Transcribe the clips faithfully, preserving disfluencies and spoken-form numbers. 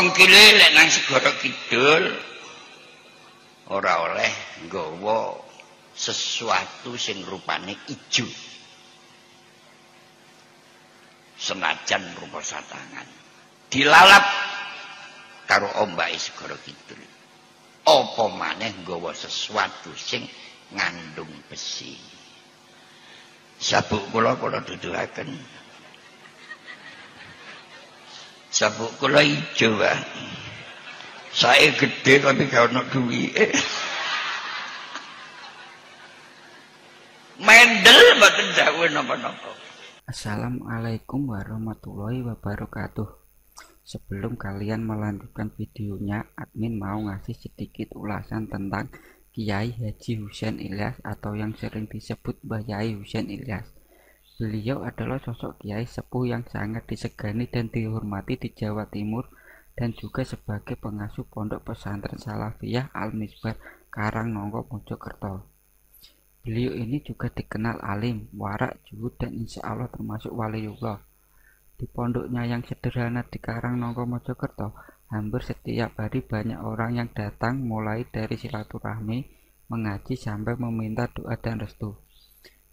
Congkile lek nang Segoro Kidul ora oleh nggawa sesuatu sing rupane ijo. Senajan rupa satangan. Dilalap karo ombake Segoro Kidul. Apa maneh nggawa sesuatu sing ngandung besi. Sabuk kula kula duduhaken. Sabuk kula ijo wae. Sae gedhe tapi gak ono duwike. Mendel mboten dawuh napa-napa. Assalamualaikum warahmatullahi wabarakatuh. Sebelum kalian melanjutkan videonya, admin mau ngasih sedikit ulasan tentang Kiai Haji Husein Ilyas atau yang sering disebut Mbah Kyai Husein Ilyas. Beliau adalah sosok kiai sepuh yang sangat disegani dan dihormati di Jawa Timur dan juga sebagai pengasuh pondok pesantren Salafiyah al Misbah Karang Nongko Mojokerto. Beliau ini juga dikenal alim, warak, juhud dan insya Allah termasuk waliullah. Di pondoknya yang sederhana di Karang Nongko Mojokerto, hampir setiap hari banyak orang yang datang mulai dari silaturahmi, mengaji sampai meminta doa dan restu.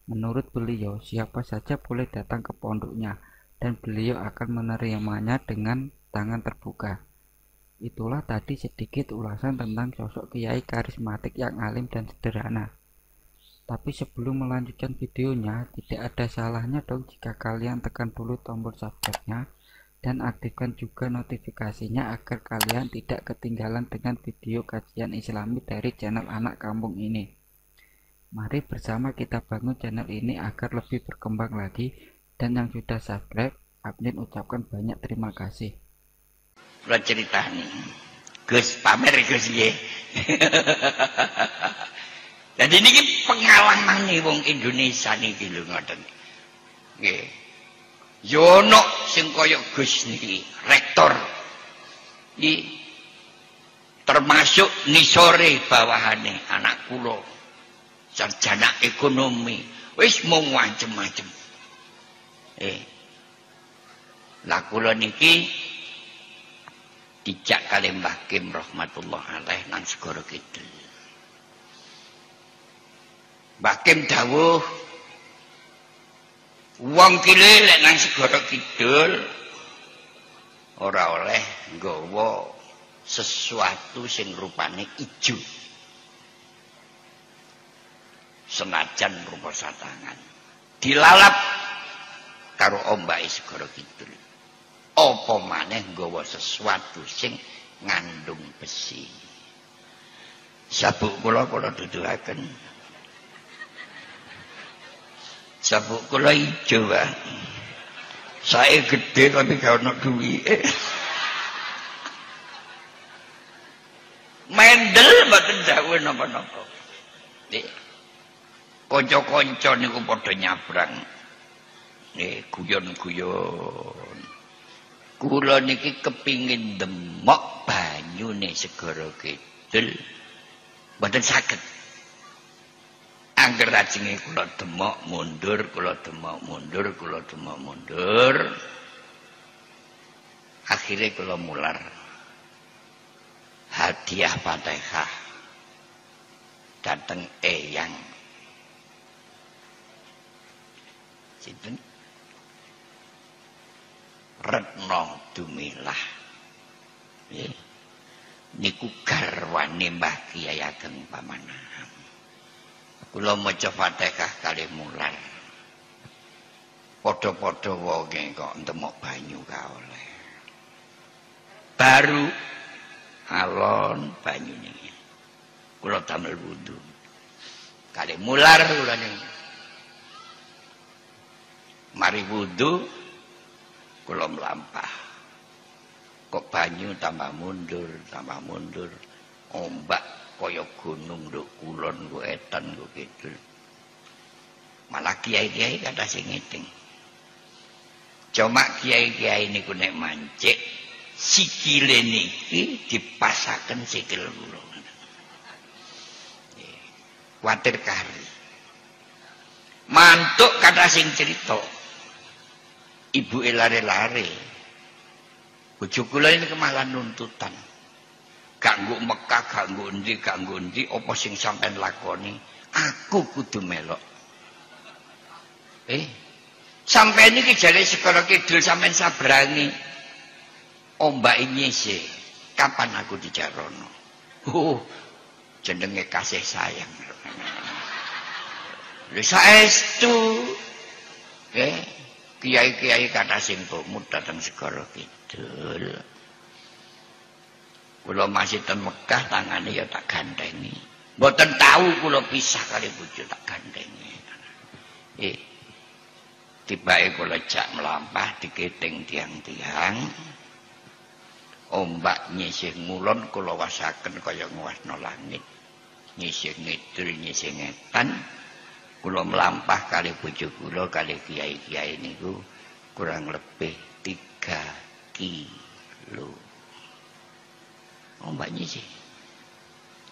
Menurut beliau, siapa saja boleh datang ke pondoknya dan beliau akan menerimanya dengan tangan terbuka. Itulah tadi sedikit ulasan tentang sosok kiai karismatik yang alim dan sederhana. Tapi sebelum melanjutkan videonya, tidak ada salahnya dong jika kalian tekan dulu tombol subscribe-nya dan aktifkan juga notifikasinya agar kalian tidak ketinggalan dengan video kajian Islami dari channel Anak Kampung ini. Mari bersama kita bangun channel ini agar lebih berkembang lagi. Dan yang sudah subscribe, admin ucapkan banyak terima kasih. Lo cerita nih, Gus pamer Gus ye. Jadi ini pengalaman nih wong Indonesia nih gitu ngoten. Nggih. Yono sing koyo Gus niki, rektor. Nggih. Termasuk nisore bawahane anak kula. Sarjana ekonomi, wis mung macem-macem. Eh, lah kula niki dijak kali Mbah Kim rahmatullah alaih nang Segoro Kidul. Mbah Kim dawuh, wong kile lek nang Segoro Kidul ora oleh nggawa sesuatu sing rupane ijo. Senajan rupa satangan. Dilalap karo ombake Segoro Kidul. Apa maneh nggawa sesuatu sing ngandung besi. Sabuk kula kula duduhaken. Sabuk kula ijo wae. Sae gedhe tapi gak ono duwike. Mendel mboten dawuh napa-napa. Konco-konco niku padha nyabrang. Nggih, guyon-guyon. Kula niki kepingin demok banyune Segoro Kidul. Mboten saged. Angger rajenge kula demok mundur, kula demok mundur, kula demok mundur. Akhire kula mular. Hadiah Fatihah dateng Eyang Retno Dumilah. Yeah. Niku garwane Mbah Kyai ageng pamanahan. Kula maca Fatihah kalih mulan. Padha-padha wonge kok ntemok banyu ka oleh. Baru alon banyu niki. Kula damel wudu. Kalih mular kula niki. Mari wudu kula mlampah. Kok banyu tambah mundur, tambah mundur. Ombak kaya gunung nduk kulon kok etan kok kidul. Malah kiai-kiai kata sing ngiting. Cuma kiai-kiai niku nek mancik sikile niki dipasaken sikil kula. Kuwatir kari. Mantuk kata sing cerita. Ibu lari-lari Bojo kula ini kemalah nuntutan. Gak nggo Mekah, gak nggo endi, gak nggo endi, apa sing sampean lakoni? Aku kudu melok. Eh, sampean iki jare Segoro Kidul sampean sabrani. Ombak ini sih, kapan aku dijarono? Oh, jenenge kasih sayang. Lha saestu. Eh, kiai-kiai kata sing pemut datang Segoro Kidul. Kula masih ten Mekah tangane ya tak gandengi. Mboten tahu kula pisah kali bojo tak gandengi. Eh, tibake kula jak mlampah diketing tiang-tiang. Ombak nyisih ngulon kula wasaken kaya nguwasno langit. Nyisih ngidul, nyisih ngetan. Kula mlampah kali bojo kula kali kiai-kiai niku kurang lebih tiga kilo. Ombak nyisih.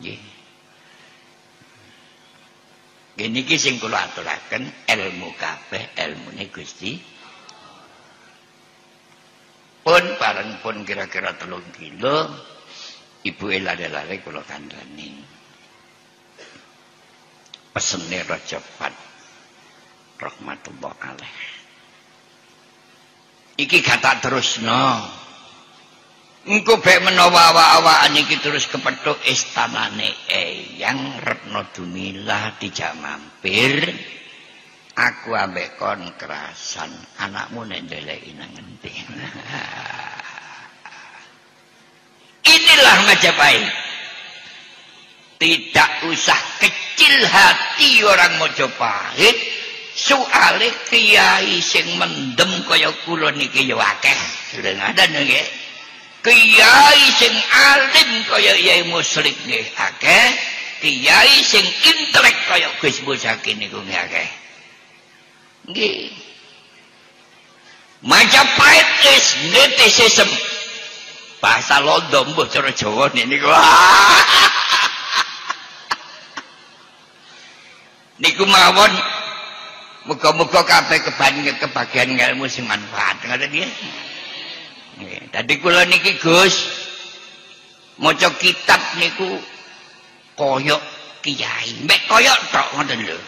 Nggih. Niki sing kula aturaken ilmu kabeh ilmune Gusti. Pun bareng pun kira-kira telung kilo ibuke lare-lare kula kandhani. Pesene Rajapat rahmatullah alaih. Iki gak tak terusno. Engko bae menawa awak-awakan iki terus kepethuk istanane Eyang Retno Dumilah dijak mampir. Aku ambek kon kerasan anakmu nek ndeleki nang endi. Inilah Majapahit. Tidak usah kecil hati orang Majapahit, soale kiai sing mendem kaya kula niki ya akeh. Ada nggih. Kiai sing alim kaya Kiai Muslik nggih akeh, kiai sing intelek kaya Gus Musake niku nggih akeh. Nggih. Majapahit is netisism. Bahasa Londo mbuh cara Jawa niku. Niku mawon muga-muga kabeh kebagian ilmu sing manfaat. Ngoten nggih. Tadi kula niki Gus maca kitab niku koyok kiai, mek koyok tok ngoten lho.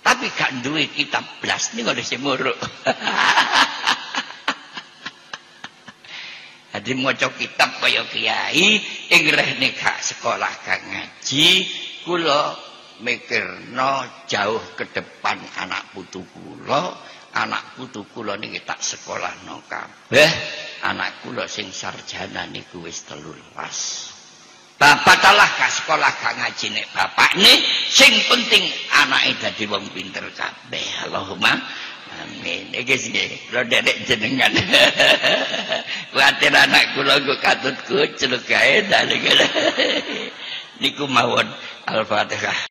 Tapi gak duwe kitab blas niku lho sing muruk. Jadi maca kitab koyok kiai, ing rene gak sekolah gak ngaji, kula mikirno jauh ke depan anak putu kula. Anak putu kula niki tak sekolahno kabeh, anak kula sing sarjana niku wis telulas. Bapak talah gak sekolah gak ngaji nek bapakne, sing penting anake dadi wong pinter kabeh. Allahumma amin. Iki sing kula derek jenengan. Kuwatir anak kula nggo katut kuceluk kae dalek. Niku mawon Al-Fatihah.